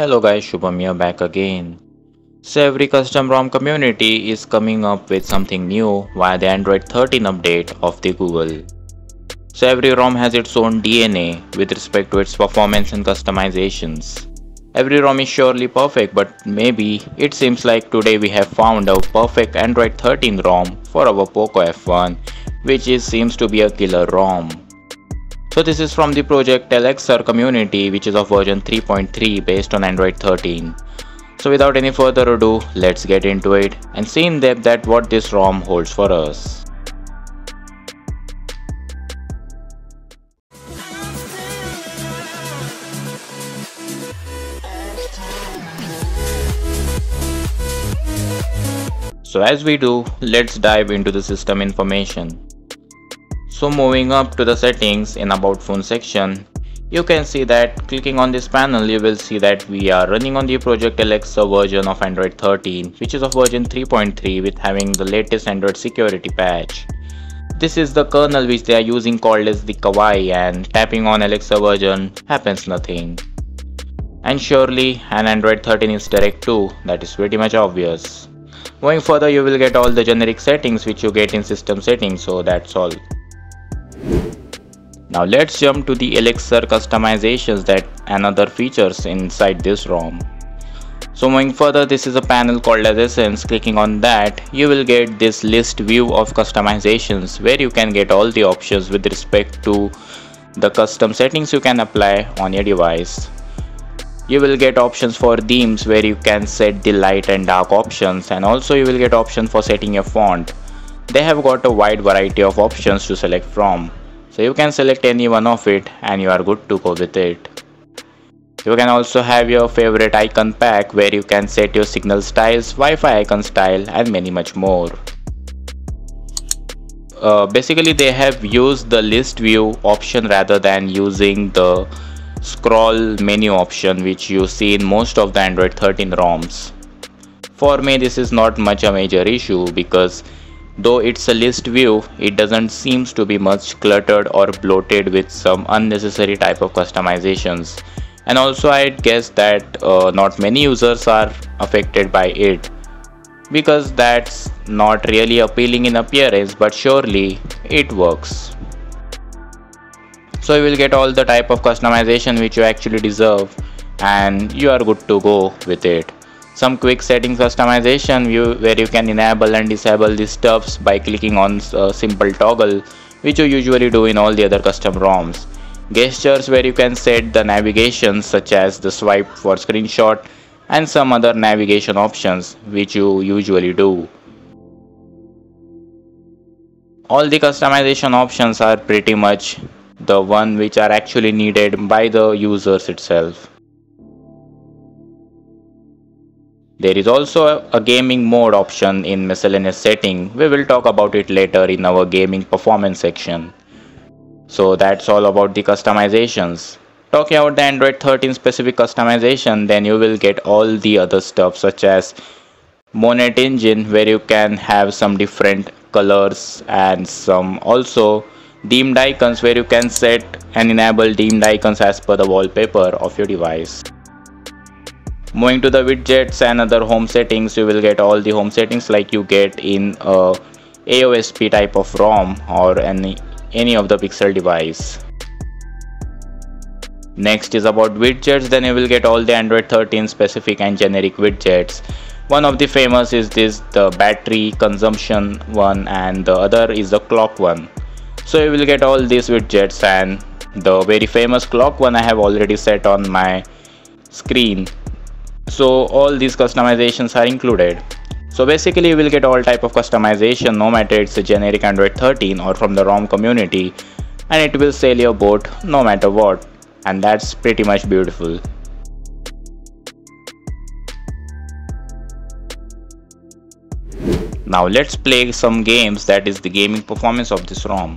Hello guys, Shubham here back again. So every custom ROM community is coming up with something new via the Android 13 update of the Google. So every ROM has its own DNA with respect to its performance and customizations. Every ROM is surely perfect, but maybe it seems like today we have found a perfect Android 13 ROM for our POCO F1, which seems to be a killer ROM. So this is from the Project Elixir community, which is of version 3.3 based on Android 13. So without any further ado, let's get into it and see in depth that what this ROM holds for us. So as we do, let's dive into the system information. So moving up to the settings in about phone section, you can see that clicking on this panel, you will see that we are running on the Project Elixir version of Android 13, which is of version 3.3 with having the latest Android security patch. This is the kernel which they are using, called as the Kawaii, and tapping on Elixir version happens nothing. And surely an Android 13 is direct too, that is pretty much obvious. Going further, you will get all the generic settings which you get in system settings, so that's all. Now let's jump to the Elixir customizations and other features inside this ROM. So moving further, this is a panel called as Essence. Clicking on that, you will get this list view of customizations where you can get all the options with respect to the custom settings you can apply on your device. You will get options for themes where you can set the light and dark options, and also you will get options for setting your font. They have got a wide variety of options to select from. So you can select any one of it and you are good to go with it. You can also have your favorite icon pack where you can set your signal styles, Wi-Fi icon style, and many much more. Basically they have used the list view option rather than using the scroll menu option which you see in most of the Android 13 ROMs. For me this is not much a major issue because though it's a list view, it doesn't seem to be much cluttered or bloated with some unnecessary type of customizations. And also I guess that not many users are affected by it, because that's not really appealing in appearance, but surely it works. So you will get all the type of customization which you actually deserve and you are good to go with it. Some quick settings customization where you can enable and disable these stuffs by clicking on a simple toggle which you usually do in all the other custom ROMs. Gestures where you can set the navigation such as the swipe for screenshot and some other navigation options which you usually do. All the customization options are pretty much the one which are actually needed by the users itself. There is also a gaming mode option in miscellaneous setting. We will talk about it later in our gaming performance section. So that's all about the customizations. Talking about the Android 13 specific customization, then you will get all the other stuff such as Monet engine where you can have some different colors and some also themed icons where you can set and enable themed icons as per the wallpaper of your device. Moving to the widgets and other home settings, you will get all the home settings like you get in a AOSP type of ROM or any of the Pixel device. Next is about widgets, then you will get all the Android 13 specific and generic widgets. One of the famous is this, the battery consumption one, and the other is the clock one. So you will get all these widgets, and the very famous clock one I have already set on my screen. So all these customizations are included. So basically you will get all type of customization no matter it's a generic Android 13 or from the ROM community, and it will sail your boat no matter what, and that's pretty much beautiful. Now let's play some games, that is the gaming performance of this ROM.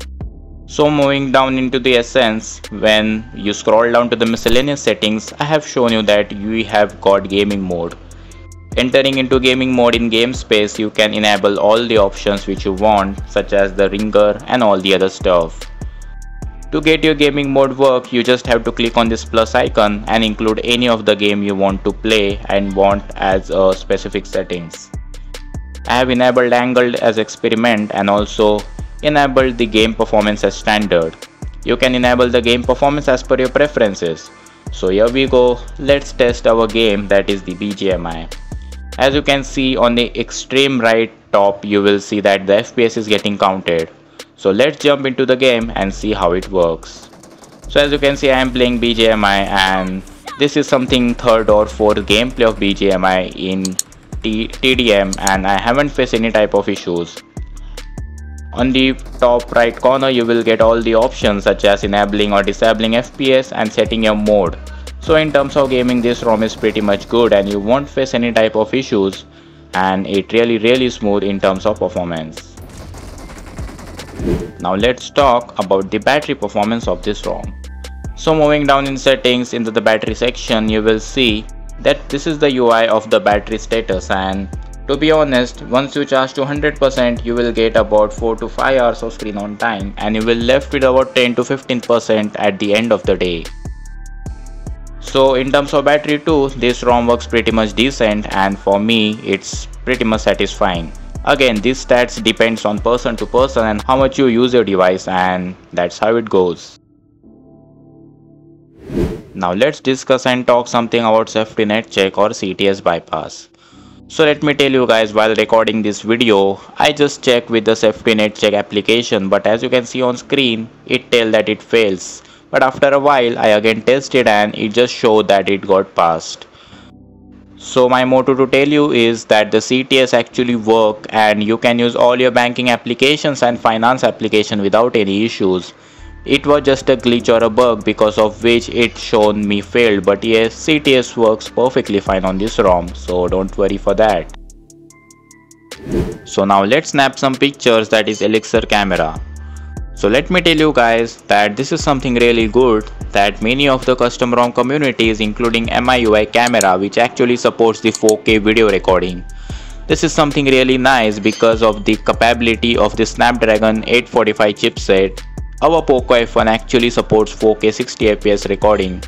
So moving down into the Essence, when you scroll down to the miscellaneous settings, I have shown you that you have got gaming mode. Entering into gaming mode in game space, you can enable all the options which you want such as the ringer and all the other stuff. To get your gaming mode work, you just have to click on this plus icon and include any of the game you want to play and want as specific settings. I have enabled angled as experiment and also enabled the game performance as standard. You can enable the game performance as per your preferences. So here we go, let's test our game, that is the BGMI. As you can see on the extreme right top, you will see that the FPS is getting counted. So let's jump into the game and see how it works. So as you can see, I am playing BGMI and this is something third or fourth gameplay of BGMI in TDM, and I haven't faced any type of issues. On the top right corner, you will get all the options such as enabling or disabling FPS and setting your mode. So in terms of gaming, this ROM is pretty much good and you won't face any type of issues, and it really smooth in terms of performance. Now let's talk about the battery performance of this ROM. So moving down in settings into the battery section, you will see that this is the UI of the battery status, and to be honest, once you charge to 100%, you will get about 4 to 5 hours of screen on time and you will left with about 10 to 15% at the end of the day. So in terms of battery too, this ROM works pretty much decent, and for me it's pretty much satisfying. Again, these stats depends on person to person and how much you use your device, and that's how it goes. Now let's discuss and talk something about SafetyNet check or CTS bypass. So let me tell you guys, while recording this video, I just checked with the SafetyNet check application, but as you can see on screen, it tells that it fails. But after a while, I again tested and it just showed that it got passed. So my motto to tell you is that the CTS actually work and you can use all your banking applications and finance application without any issues. It was just a glitch or a bug because of which it shown me failed, but yes, CTS works perfectly fine on this ROM, so don't worry for that. So now let's snap some pictures, that is Elixir camera. So let me tell you guys that this is something really good that many of the custom ROM communities, including MIUI camera, which actually supports the 4K video recording. This is something really nice because of the capability of the Snapdragon 845 chipset. Our POCO F1 actually supports 4K 60fps recording,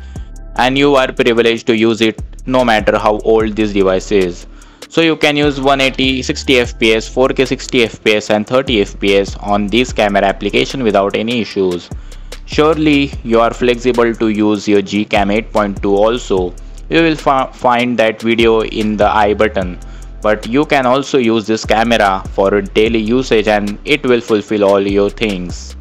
and you are privileged to use it no matter how old this device is. So you can use 180 60fps, 4K 60fps and 30fps on this camera application without any issues. Surely you are flexible to use your Gcam 8.2 also. You will find that video in the I button, but you can also use this camera for daily usage and it will fulfill all your things.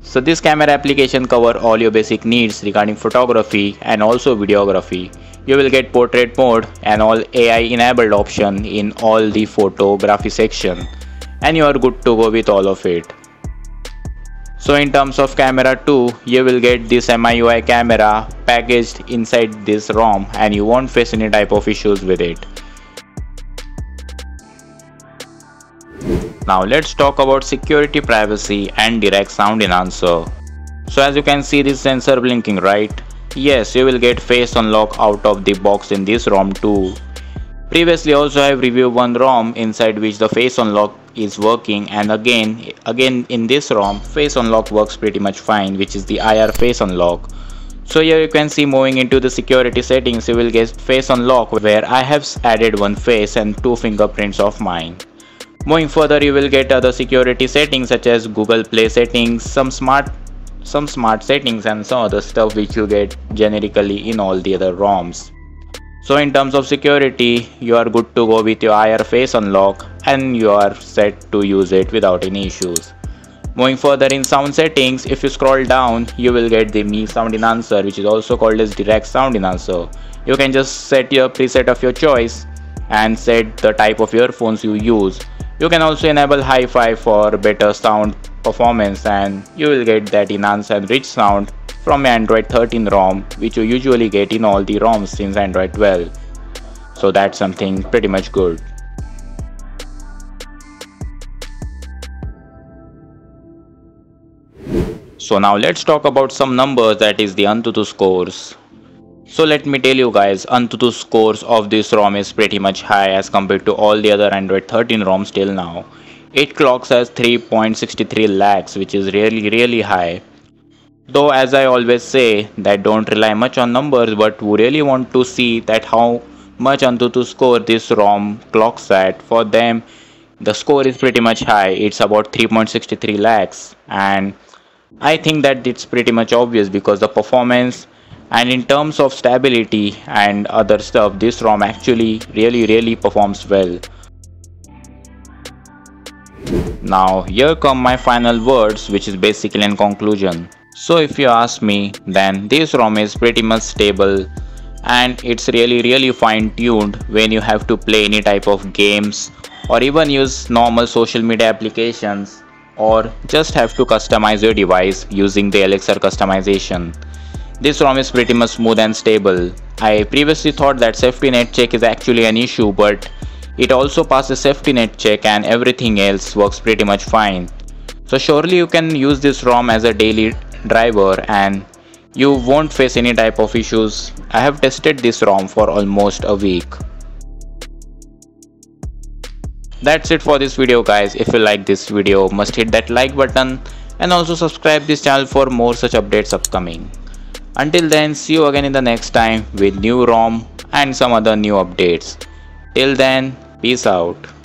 So this camera application cover all your basic needs regarding photography and also videography. You will get portrait mode and all AI enabled option in all the photography section, and you are good to go with all of it. So in terms of camera too, you will get this MIUI camera packaged inside this ROM and you won't face any type of issues with it. Now let's talk about security, privacy and direct sound enhancer. So as you can see this sensor blinking, right? Yes, you will get face unlock out of the box in this ROM too. Previously also I have reviewed one ROM inside which the face unlock is working, and again in this ROM face unlock works pretty much fine, which is the IR face unlock. So here you can see moving into the security settings, you will get face unlock where I have added one face and two fingerprints of mine. Moving further, you will get other security settings such as Google Play settings, some smart settings and some other stuff which you get generically in all the other ROMs. So in terms of security, you are good to go with your IR face unlock and you are set to use it without any issues. Moving further in sound settings, if you scroll down, you will get the Mi sound enhancer, which is also called as direct sound enhancer. You can just set your preset of your choice and set the type of earphones you use. You can also enable hi-fi for better sound performance and you will get that enhanced and rich sound from Android 13 ROM, which you usually get in all the ROMs since Android 12. So that's something pretty much good. So now let's talk about some numbers, that is the AnTuTu scores. So let me tell you guys, AnTuTu scores of this ROM is pretty much high as compared to all the other Android 13 ROMs till now. It clocks as 3.63 lakhs, which is really high. Though as I always say that don't rely much on numbers, but we really want to see that how much AnTuTu score this ROM clocks at. For them the score is pretty much high, it's about 3.63 lakhs, and I think that it's pretty much obvious because the performance and in terms of stability and other stuff, this ROM actually really performs well. Now here come my final words, which is basically in conclusion. So if you ask me, then this ROM is pretty much stable and it's really fine tuned when you have to play any type of games or even use normal social media applications, or just have to customize your device using the Elixir customization. This ROM is pretty much smooth and stable. I previously thought that SafetyNet check is actually an issue, but it also passes SafetyNet check and everything else works pretty much fine. So surely you can use this ROM as a daily driver and you won't face any type of issues. I have tested this ROM for almost a week. That's it for this video guys. If you like this video, must hit that like button and also subscribe this channel for more such updates upcoming. Until then, see you again in the next time with new ROM and some other new updates. Till then, peace out.